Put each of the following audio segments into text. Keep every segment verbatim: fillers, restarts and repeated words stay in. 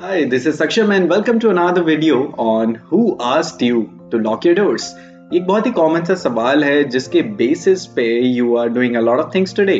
Hi, this is Saksham and welcome to another video on Who Asked You to Lock Your Doors. एक बहुत ही common सा सवाल है जिसके basis पे you are doing a lot of things today.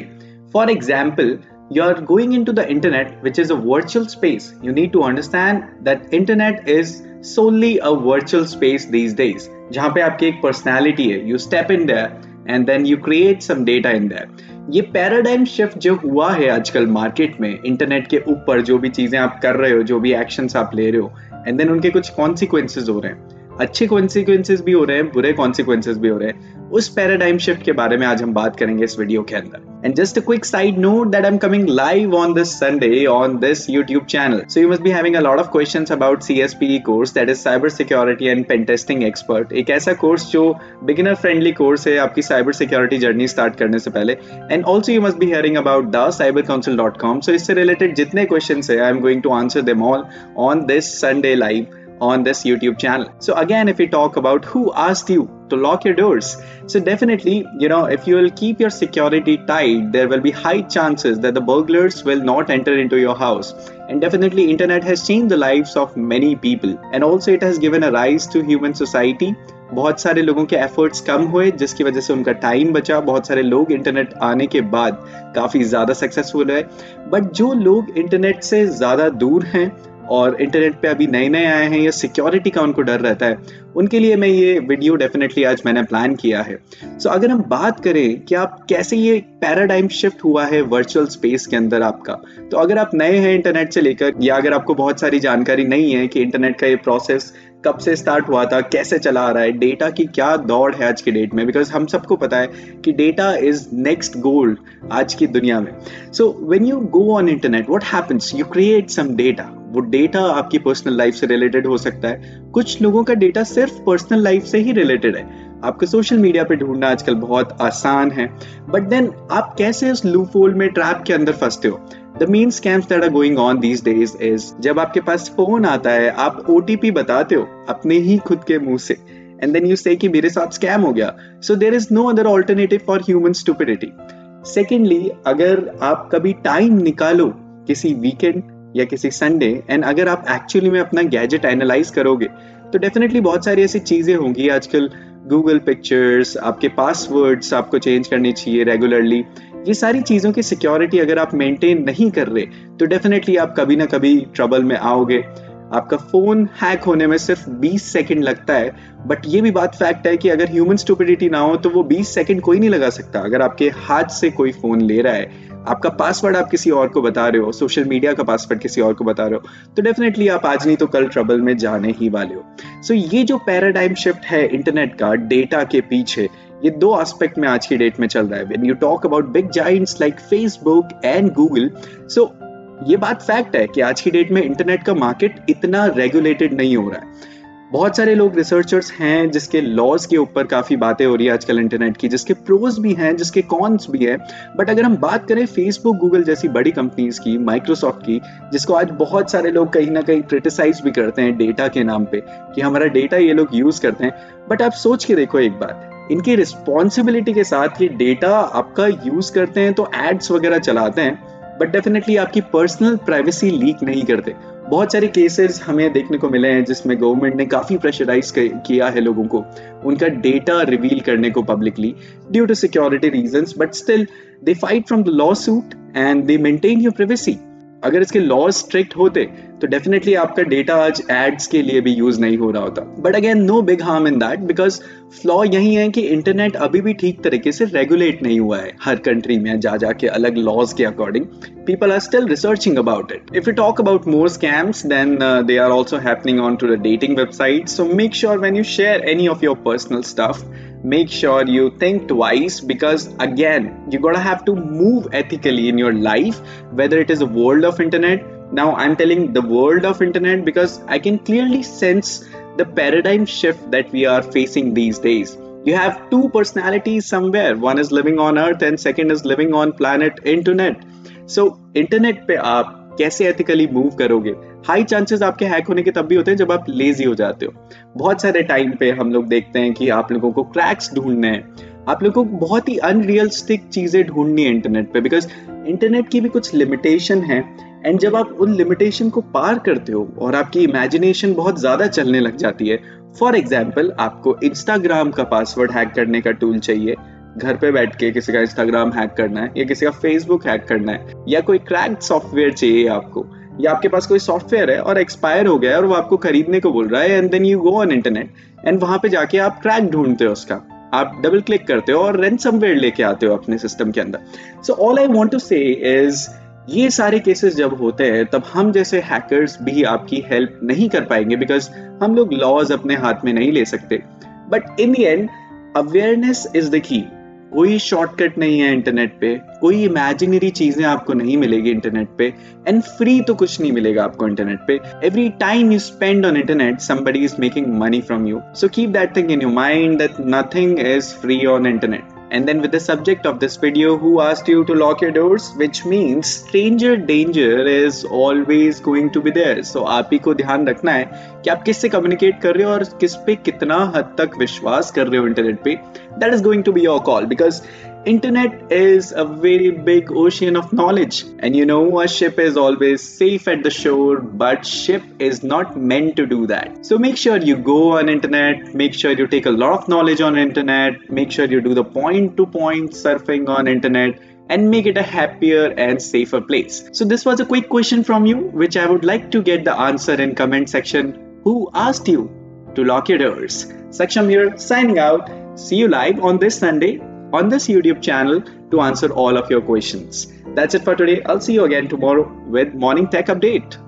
For example, you are going into the internet, which is a virtual space. You need to understand that internet is solely a virtual space these days. जहाँ पे आपकी एक personality है, you step in there and then you create some data in there. ये paradigm shift जो हुआ है आजकल मार्केट में इंटरनेट के ऊपर जो भी चीजें आप कर रहे हो, जो भी एक्शंस आप ले रहे हो, एंड देन उनके कुछ कॉन्सिक्वेंसेस हो रहे हैं. अच्छे कॉन्सिक्वेंसेस भी हो रहे हैं, बुरे कॉन्सिक्वेंसेस भी हो रहे हैं. उस पैराडाइम शिफ्ट के बारे में आज हम बात करेंगे इस वीडियो के अंदर. And just a quick side note that I am coming live on this Sunday on this YouTube channel, so you must be having a lot of questions about C S P E course, that is cyber security and pen testing expert. एक ऐसा course जो beginner friendly course है आपकी cyber security journey start करने से पहले. And also you must be hearing about the cyber council dot com. So इससे related जितने क्वेश्चंस है I am going to answer them all on this Sunday live on this YouTube channel. So again, if we talk about who asked you to lock your doors, so definitely, you know, if you will keep your security tight, there will be high chances that the burglars will not enter into your house. And definitely internet has changed the lives of many people, and also it has given a rise to human society. बहुत सारे लोगों के efforts कम हुए जिसकी वजह से उनका time बचा. बहुत सारे लोग इंटरनेट आने के बाद काफ़ी ज़्यादा सक्सेसफुल हुए, बट जो लोग इंटरनेट से ज़्यादा दूर हैं और इंटरनेट पे अभी नए नए आए हैं या सिक्योरिटी का उनको डर रहता है, उनके लिए मैं ये वीडियो डेफिनेटली आज मैंने प्लान किया है. सो so, अगर हम बात करें कि आप कैसे ये पैराडाइम शिफ्ट हुआ है वर्चुअल स्पेस के अंदर आपका, तो अगर आप नए हैं इंटरनेट से लेकर, या अगर आपको बहुत सारी जानकारी नहीं है कि इंटरनेट का ये प्रोसेस कब से स्टार्ट हुआ था, कैसे चला आ रहा है, डेटा की क्या दौड़ है आज के डेट में, बिकॉज हम सबको पता है कि डेटा इज नेक्स्ट गोल्ड आज की दुनिया में. So when you go on internet what happens, you create some data. वो डेटा आपकी पर्सनल लाइफ से रिलेटेड हो सकता है, कुछ लोगों का डेटा सिर्फ पर्सनल लाइफ से ही रिलेटेड है. आपको सोशल मीडिया पे ढूंढना आजकल बहुत आसान है, बट देन आप कैसे उस लूप होल में, ट्रैप के अंदर फंसते हो. The main scams that are going on these days is जब आपके पास फोन आता है आप O T P बताते हो अपने ही खुद के मुंह से, and then you say कि मेरे साथ स्कैम हो गया. So there is no other alternative for human stupidity. Secondly, अगर आप कभी टाइम निकालो किसी वीकेंड या किसी संडे, एंड अगर आप एक्चुअली में अपना गैजेट एनालाइज करोगे तो डेफिनेटली बहुत सारी ऐसी चीज़ें होंगी आजकल. गूगल पिक्चर्स, आपके पासवर्ड्स आपको चेंज करने चाहिए रेगुलरली. ये सारी चीज़ों की सिक्योरिटी अगर आप मेंटेन नहीं कर रहे तो डेफिनेटली आप कभी ना कभी ट्रबल में आओगे. आपका फ़ोन हैक होने में सिर्फ बीस सेकंड लगता है, बट ये भी बात फैक्ट है कि अगर ह्यूमन स्टुपिडिटी ना हो तो वो बीस सेकंड कोई नहीं लगा सकता. अगर आपके हाथ से कोई फ़ोन ले रहा है, आपका पासवर्ड आप किसी और को बता रहे हो, सोशल मीडिया का पासवर्ड किसी और को बता रहे हो, तो डेफिनेटली आप आज नहीं तो कल ट्रबल में जाने ही वाले हो. सो so, ये जो पैराडाइम शिफ्ट है इंटरनेट का डेटा के पीछे, ये दो एस्पेक्ट में आज की डेट में चल रहा है. When you talk about big giants like Facebook and Google, so ये बात फैक्ट है कि आज की डेट में इंटरनेट का मार्केट इतना रेगुलेटेड नहीं हो रहा है. बहुत सारे लोग रिसर्चर्स हैं जिसके लॉज के ऊपर काफ़ी बातें हो रही है आजकल इंटरनेट की, जिसके प्रोज भी हैं जिसके कॉन्स भी हैं. बट अगर हम बात करें फेसबुक गूगल जैसी बड़ी कंपनीज की, माइक्रोसॉफ्ट की, जिसको आज बहुत सारे लोग कहीं ना कहीं क्रिटिसाइज भी करते हैं डेटा के नाम पे कि हमारा डेटा ये लोग यूज़ करते हैं, बट आप सोच के देखो एक बार इनकी रिस्पॉन्सिबिलिटी के साथ कि डेटा आपका यूज़ करते हैं तो एड्स वगैरह चलाते हैं, बट डेफिनेटली आपकी पर्सनल प्राइवेसी लीक नहीं करते. बहुत सारे केसेस हमें देखने को मिले हैं जिसमें गवर्नमेंट ने काफ़ी प्रेशराइज किया है लोगों को उनका डेटा रिवील करने को publicly due to security reasons, but still they fight from the lawsuit and they maintain your privacy. अगर इसके लॉज स्ट्रिक्ट होते तो डेफिनेटली आपका डेटा आज एड्स के लिए भी यूज़ नहीं हो रहा होता. But again no big harm in that, because flaw यही है कि इंटरनेट अभी भी ठीक तरीके से रेगुलेट नहीं हुआ है हर कंट्री में जा जाके अलग लॉज के according. People are still researching about it. If you talk about more scams then they are also happening on to the dating website. So make sure when you share any of your personal stuff, make sure you think twice, because again you gotta have to move ethically in your life, whether it is a world of internet. Now I'm telling the world of internet because I can clearly sense the paradigm shift that we are facing these days. You have two personalities somewhere, one is living on earth and second is living on planet internet. So internet pe aap कैसे ethically move करोगे. High chances आपके hack होने के तब भी होते हैं जब आप लेजी हो जाते हो. बहुत सारे टाइम पे हम लोग देखते हैं कि आप लोगों को क्रैक्स ढूंढने हैं, आप लोगों को बहुत ही अनरियलिस्टिक चीज़ें ढूंढनी है इंटरनेट पे, बिकॉज इंटरनेट की भी कुछ लिमिटेशन है। एंड जब आप उन लिमिटेशन को पार करते हो और आपकी इमेजिनेशन बहुत ज़्यादा चलने लग जाती है, फॉर एग्जाम्पल आपको इंस्टाग्राम का पासवर्ड हैक करने का टूल चाहिए, घर पे बैठ के किसी का इंस्टाग्राम हैक करना है या किसी का फेसबुक हैक करना है, या कोई क्रैक्ड सॉफ्टवेयर चाहिए आपको, या आपके पास कोई सॉफ्टवेयर है और एक्सपायर हो गया है और वो आपको खरीदने को बोल रहा है, and then you go on internet and वहाँ पे जाके आप क्रैक ढूंढते हो, उसका आप डबल क्लिक करते हो और रैनसमवेयर लेके आते हो अपने सिस्टम के अंदर। So all I want to say is ये सारे केसेस जब होते हैं तब हम जैसे हैकर्स भी आपकी हेल्प नहीं कर पाएंगे, बिकॉज हम लोग लॉज अपने हाथ में नहीं ले सकते। But in the end awareness is the key. कोई शॉर्टकट नहीं है इंटरनेट पे, कोई इमेजिनरी चीजें आपको नहीं मिलेगी इंटरनेट पे, एंड फ्री तो कुछ नहीं मिलेगा आपको इंटरनेट पे। Every time you spend on internet somebody is making money from you, so keep that thing in your mind that nothing is free on internet. And then with the subject of this video, who asked you to lock your doors, which means stranger danger is always going to be there. So आप ही को ध्यान रखना है कि आप किससे communicate कर रहे हो और किस पे कितना हद तक विश्वास कर रहे हो इंटरनेट पे। That is going to be your call, because internet is a very big ocean of knowledge, and you know a ship is always safe at the shore, but ship is not meant to do that. So make sure you go on internet, make sure you take a lot of knowledge on internet, make sure you do the point to point surfing on internet and make it a happier and safer place. So this was a quick question from you which I would like to get the answer in comment section. Who asked you to lock your doors? Saksham here signing out. See you live on this Sunday on this YouTube channel to answer all of your questions. That's it for today. I'll see you again tomorrow with Morning Tech Update.